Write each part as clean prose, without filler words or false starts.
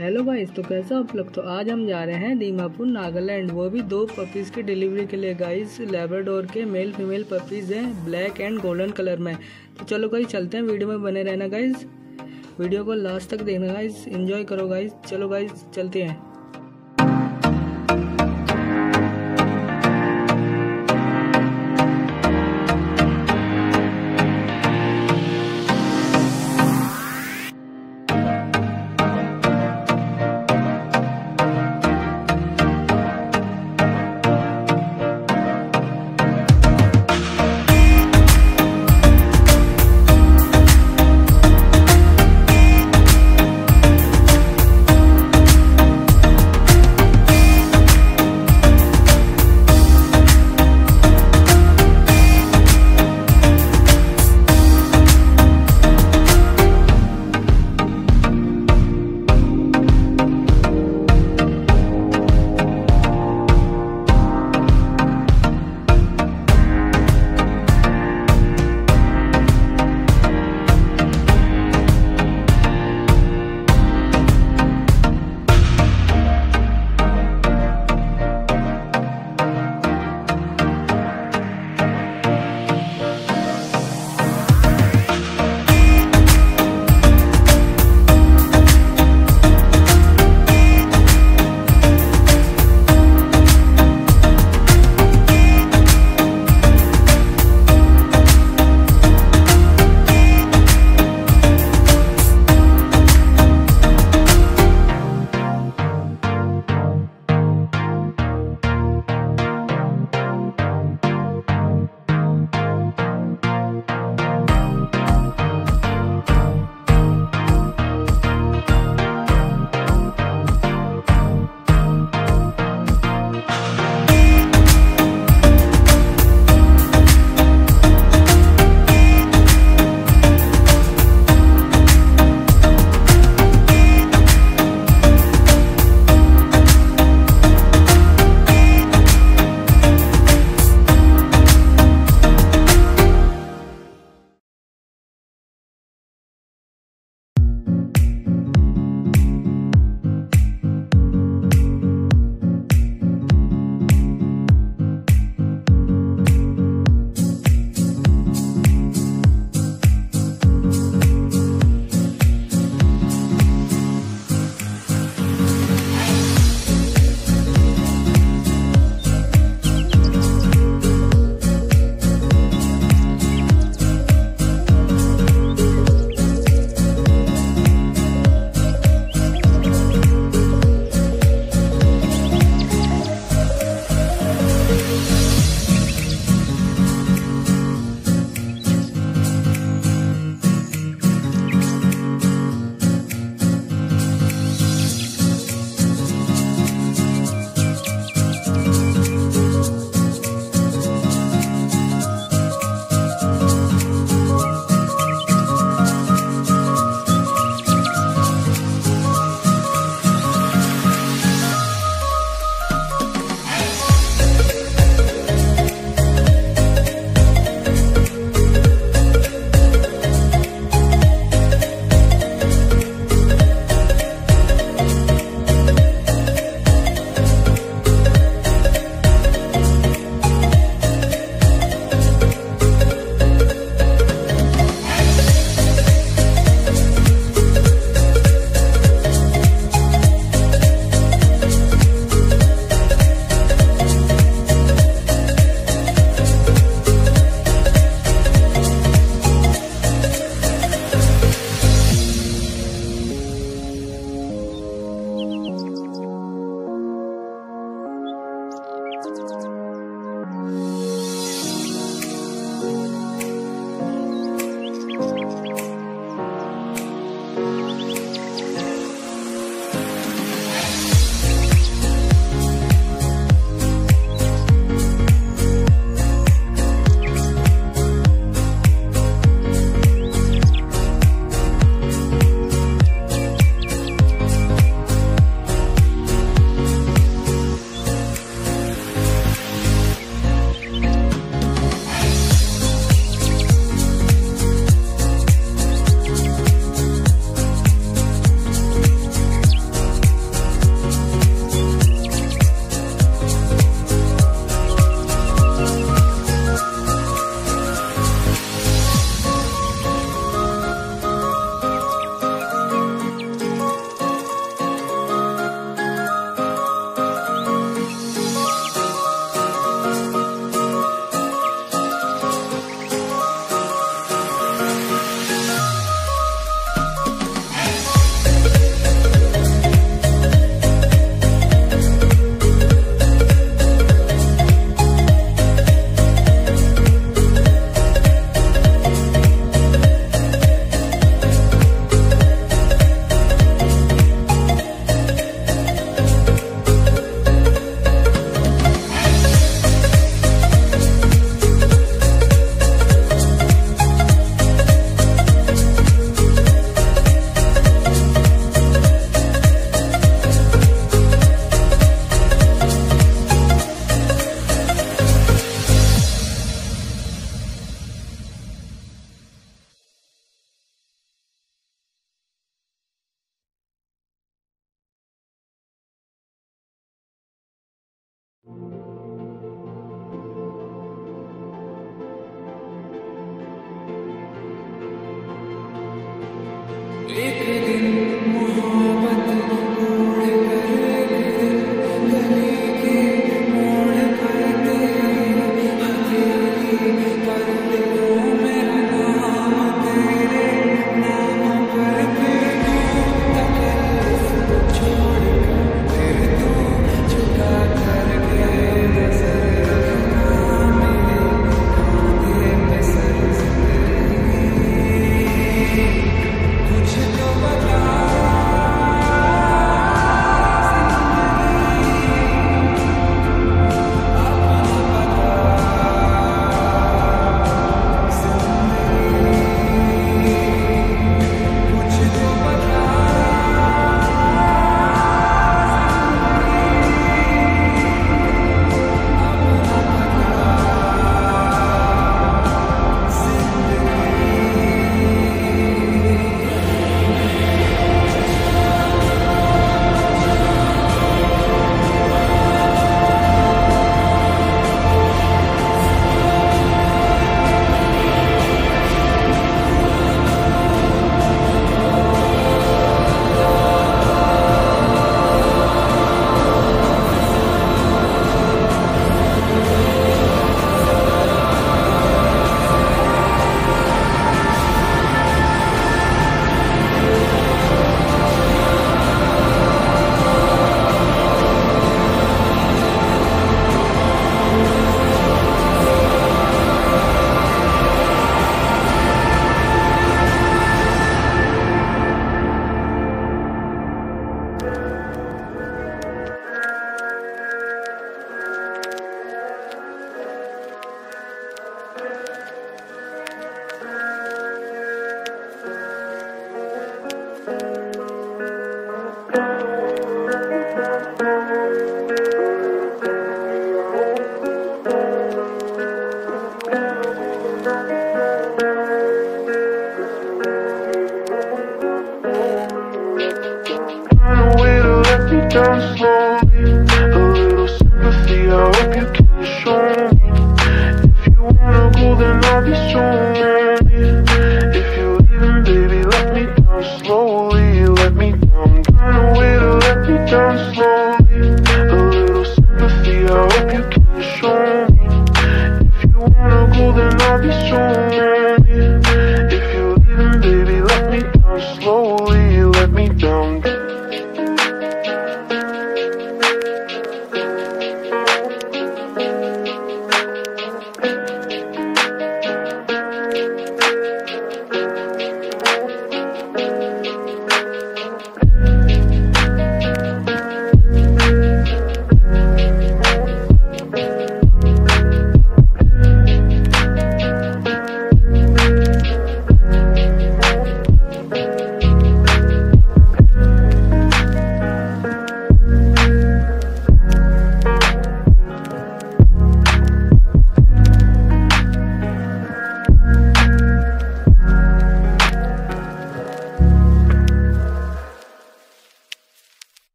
Hello guys, तो कैसा आप लोग। तो आज हम जा रहे हैं दीमापुर नागालैंड, वो भी दो पपीज़ की डिलीवरी के लिए। गाइस लैब्राडोर के मेल फीमेल पपीज़ हैं, ब्लैक एंड गोल्डन कलर में। तो चलो गाइस चलते हैं, वीडियो में बने रहना गाइस, वीडियो को लास्ट तक देखना गाइस, एंजॉय करो गाइस। चलो गाइस चलते हैं।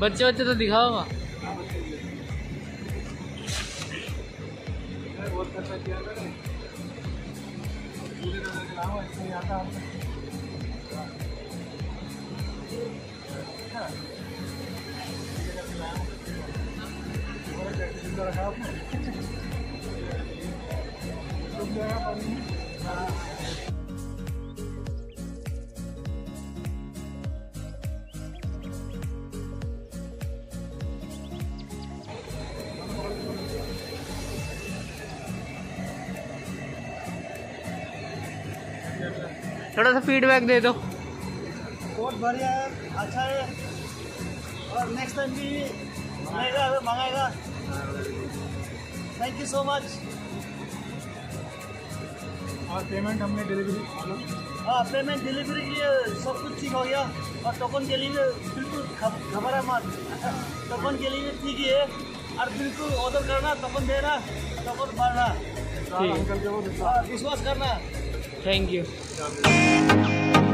बच्चे बच्चे तो दिखाओ ना। थोड़ा सा फीडबैक दे दो। बहुत बढ़िया है, अच्छा है और नेक्स्ट टाइम भी मंगाएगा। Thank you so much. और पेमेंट हमने डिलीवरी, हाँ पेमेंट डिलीवरी के लिए सब कुछ ठीक हो गया और टोकन के लिए बिल्कुल घबरा मत। टोकन के लिए ठीक है और बिल्कुल ऑर्डर करना, टोकन देना, टोकन भरना, विश्वास करना। Thank you.